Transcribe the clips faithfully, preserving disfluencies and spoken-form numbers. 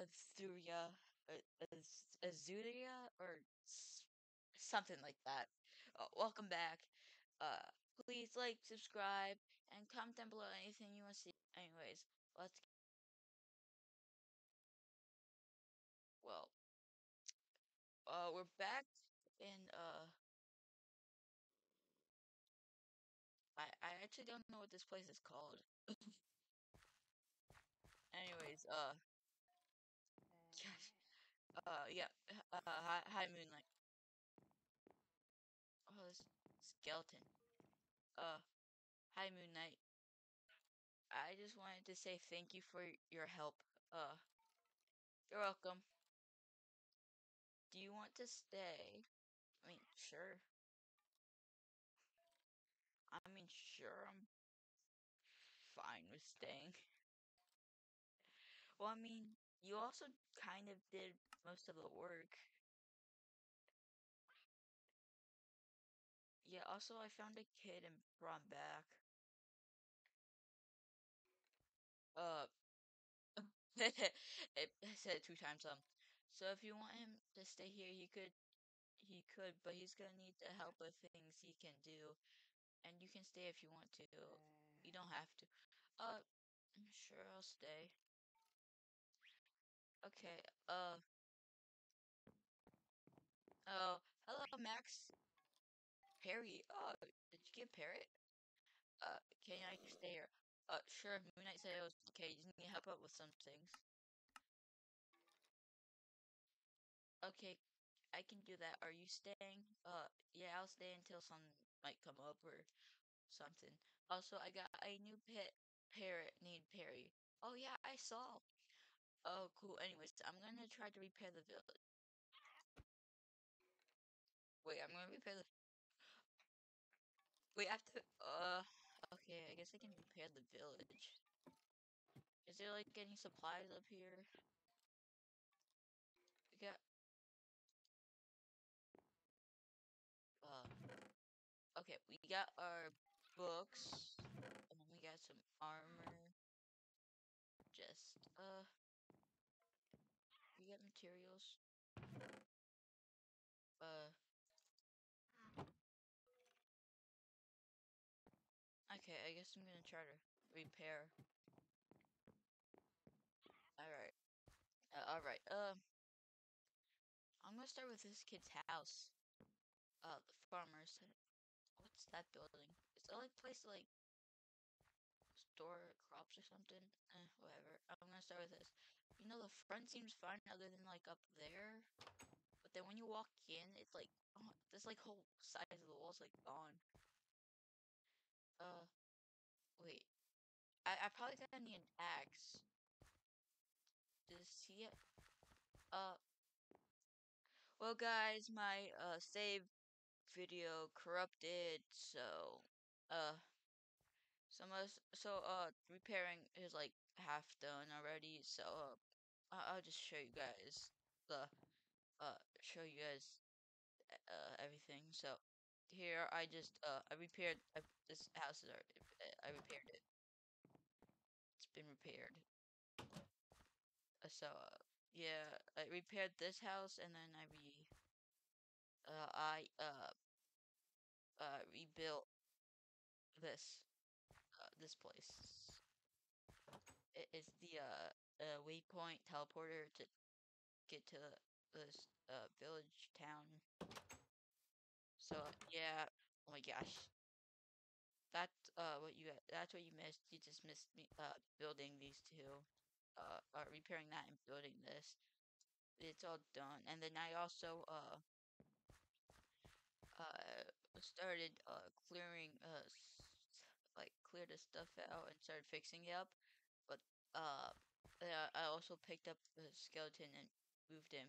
Azuria, uh, Az- Azuria, or s- something like that. Uh, welcome back. Uh, Please like, subscribe, and comment down below anything you want to see. Anyways, let's. Well, uh, we're back in. Uh, I I actually don't know what this place is called. Anyways, uh, gosh, uh, yeah, uh, hi, hi Moon Knight. Oh, this skeleton. Uh, hi Moon Knight. I just wanted to say thank you for your help. Uh, you're welcome. Do you want to stay? I mean, sure. I mean, sure, I'm fine with staying. Well, I mean, you also kind of did most of the work. Yeah, also, I found a kid and brought him back. Uh, it said it two times, um. So if you want him to stay here, he could, he could, but he's gonna need the help with things he can do. And you can stay if you want to. You don't have to. Uh, sure, I'll stay. Okay, uh. Oh, hello, Max. Perry, oh, did you get Parrot? Uh, can I stay here? Uh, sure, Moon Knight said it was okay, you need help out with some things. Okay, I can do that. Are you staying? Uh, yeah, I'll stay until some might come up or something. Also, I got a new pet parrot named Perry. Oh, yeah, I saw. Oh, cool. Anyways, I'm gonna try to repair the village. Wait, I'm gonna repair the... Wait, I have to, uh, okay, I guess I can repair the village. Is there, like, any supplies up here? We got, uh, okay, we got our books, and then we got some armor, just, uh, we got materials, uh, okay, I guess I'm gonna try to repair. Alright. Uh, Alright, um. Uh, I'm gonna start with this kid's house. Uh, the farmer's. What's that building? Is that like place to like store crops or something? Eh, whatever. I'm gonna start with this. You know, the front seems fine other than like up there. But then when you walk in, it's like, oh, this like whole side of the wall's like gone. Uh, wait. I, I probably gotta need an axe. Does he have... Uh. Well, guys, my, uh, save video corrupted, so, uh. Some of us, so, uh, repairing is, like, half done already, so, uh, I I'll just show you guys the, uh, show you guys, uh, everything, so. Here, I just, uh, I repaired, I, this house is already, I repaired it. It's been repaired. So, uh, yeah, I repaired this house, and then I re, uh, I, uh, uh, rebuilt this, uh, this place. It, it's the, uh, uh, waypoint teleporter to get to this, uh, village town. So yeah, oh my gosh, that's uh what you that's what you missed. You just missed me uh building these two, uh, uh repairing that and building this. It's all done, and then I also uh uh started uh clearing uh like cleared the stuff out and started fixing it up, but uh I also picked up the skeleton and moved him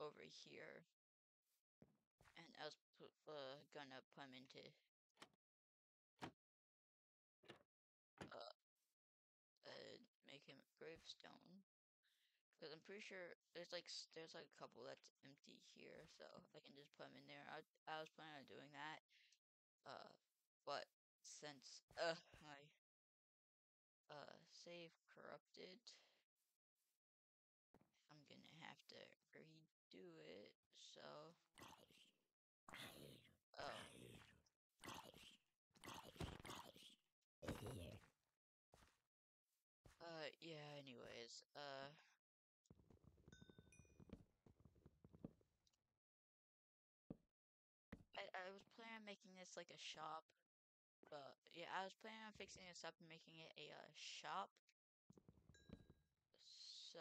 over here. And I was uh, gonna put him into uh, uh make him a gravestone, because I'm pretty sure there's like there's like a couple that's empty here, so I can just put him in there. I I was planning on doing that, uh, but since uh my uh save corrupted, making this like a shop. But yeah, I was planning on fixing this up and making it a uh, shop. So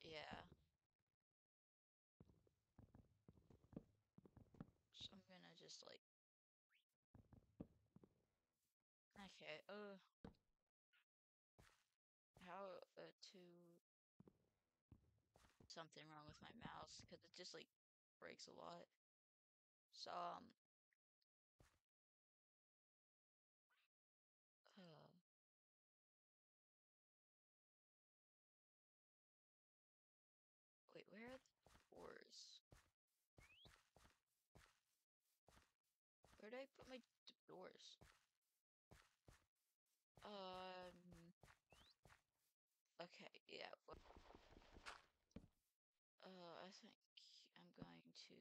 yeah. So I'm gonna just like. Okay. Uh. How uh, to. Something wrong with my mouse because it just like breaks a lot. So um. Uh, wait, where are the doors? Where did I put my doors? Um. Okay, yeah. Well, uh, I think I'm going to.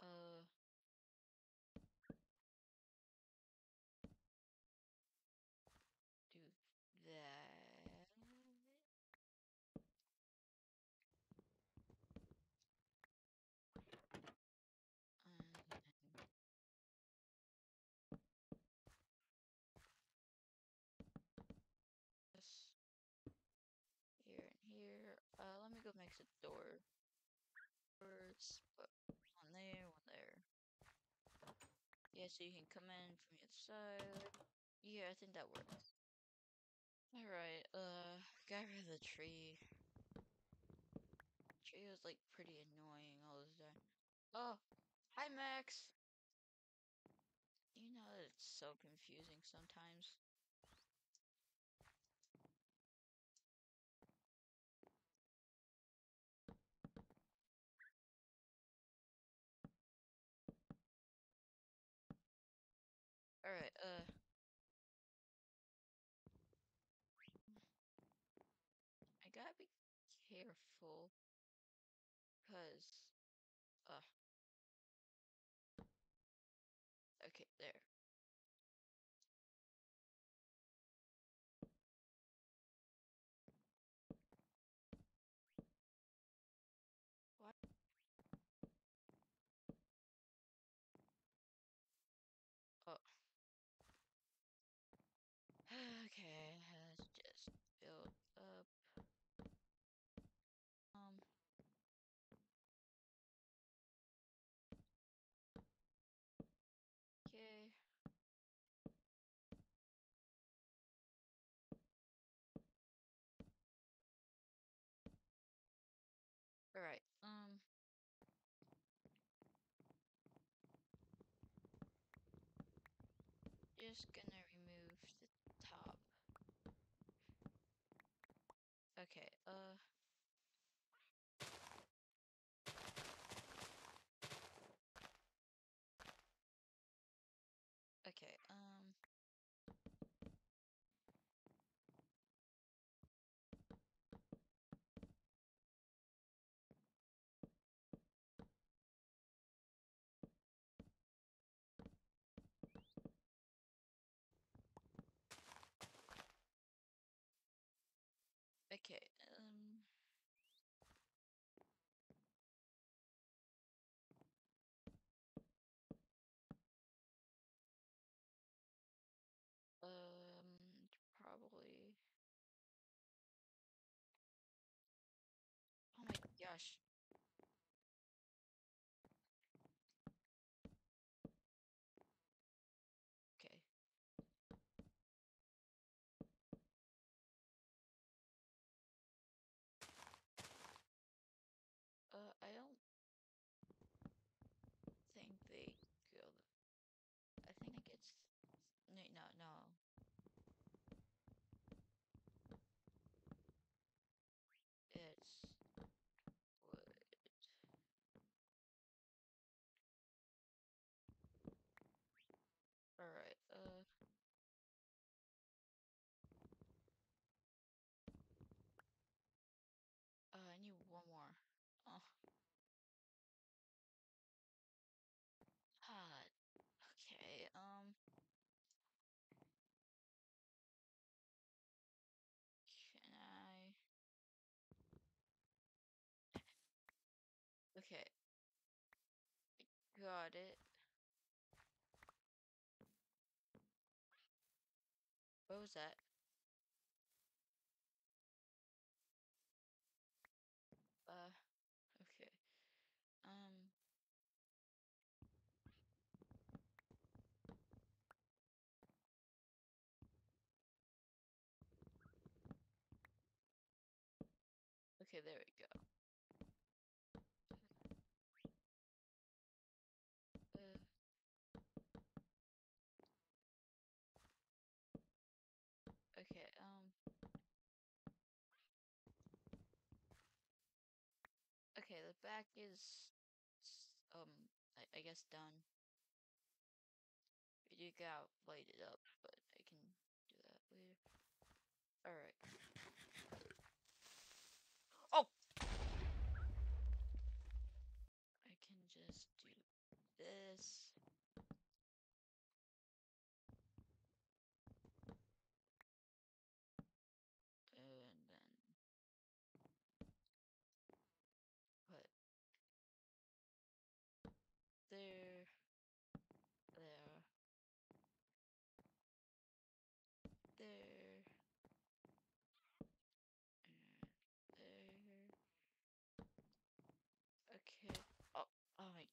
Uh. Do that. Um. This here and here. Uh, let me go make the door first. Put one there, one there. Yeah, so you can come in from the other side. Yeah, I think that works. Alright, uh, got rid of the tree. The tree was, like, pretty annoying all this time. Oh! Hi, Max! You know that it's so confusing sometimes. Alright, uh... I gotta be careful, cause, uh, okay, there. What? Oh. Okay, let's just build up. Um. Okay. All right. Um. Just gonna remove the top. Okay. Uh. Okay, um, okay, um, Um, probably. Oh my gosh. Okay. Okay. Got it. What was that? Uh, okay. Um. Okay, there we go. Okay, um... Okay, the back is... Um, I, I guess done. We do got lighted up, but I can do that later. Alright. Oh! I can just do this.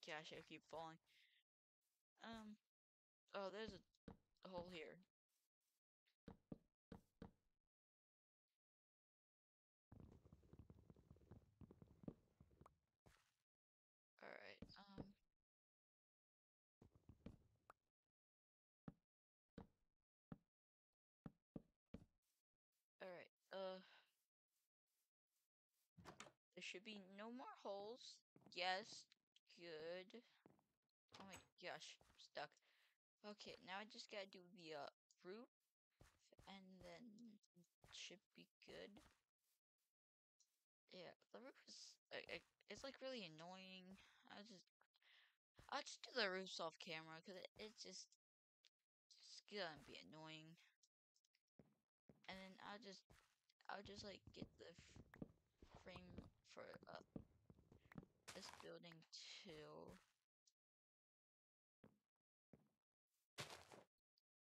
Gosh, I keep falling. Um, oh, there's a, a hole here. All right. Um. All right. Uh. There should be no more holes. Yes. Good. Oh my gosh, I'm stuck. Okay, now I just gotta do the uh, roof, and then it should be good. Yeah, the roof is uh, it's like really annoying. I just I just do the roofs off camera because it, it's just it's gonna be annoying. And then I'll just I'll just like get the f frame for up. Uh, This building too.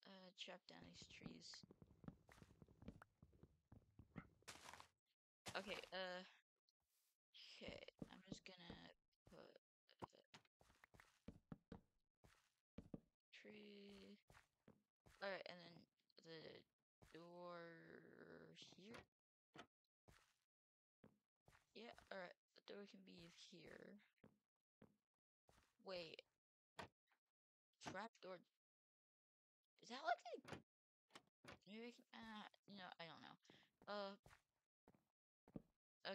Uh, chop down these trees. Okay. Uh. Okay. I'm just gonna put a tree. All right, and then the door here. Yeah. All right. Door can be here. Wait. Trapdoor. Is that like a... Maybe I can... Uh, no, I don't know. Uh.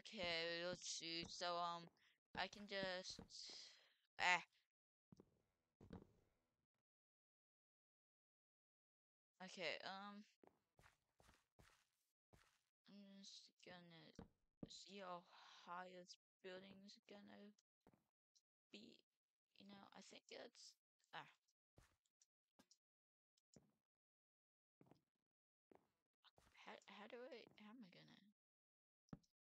Okay, let's see. So, um, I can just... Ah. Okay, um. I'm just gonna see how high this building's gonna be, you know, I think that's, ah. How, how do I, how am I gonna,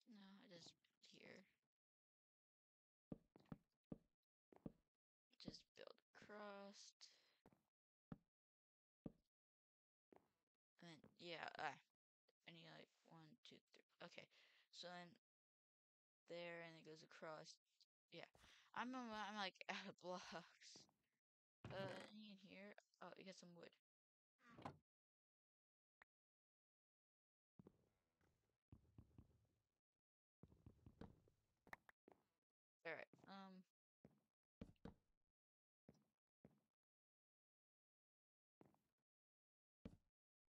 no, I just, here. Just build crust. And then, yeah, ah. I need like, one, two, three, okay, so then, there, and it goes across. Yeah, I'm I'm like out of blocks. Uh, in here. Oh, you got some wood. All right. Um.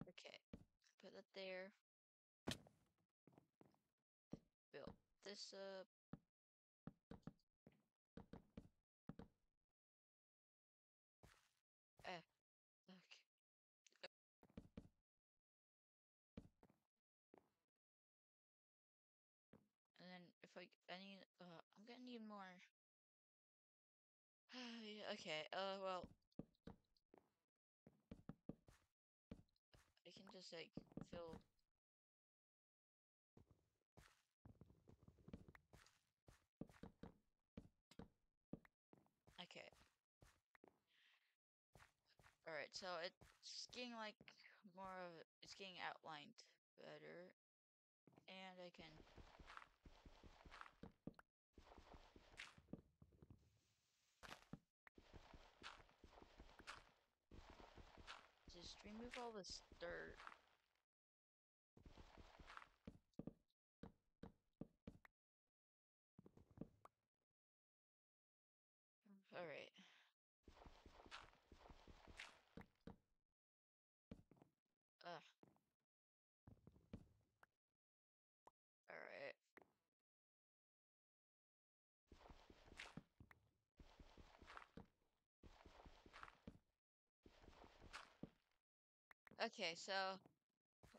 Okay. Put that there. This up. Uh, eh. Okay. And then if I I need uh I'm gonna need more. yeah, okay. Uh well. I can just like fill. Alright, so it's getting like more of, it's getting outlined better. And I can just remove all this dirt. Alright. Ugh. Alright. Okay, so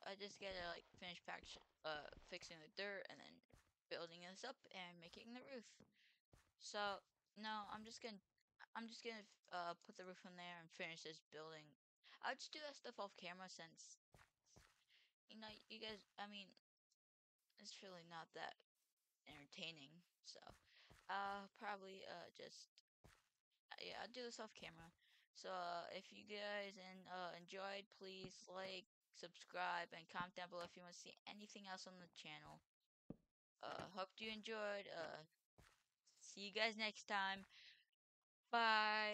I just gotta like finish patch, uh, fixing the dirt and then building this up and making the roof. So no, I'm just gonna, I'm just gonna uh, put the roof on there and finish this building. I'll just do that stuff off camera since, you know, you guys, I mean, it's really not that entertaining. So, uh, probably, uh, just, yeah, I'll do this off camera. So, uh, if you guys and uh, enjoyed, please like, subscribe, and comment down below if you want to see anything else on the channel. Uh, hope you enjoyed, uh. See you guys next time. Bye.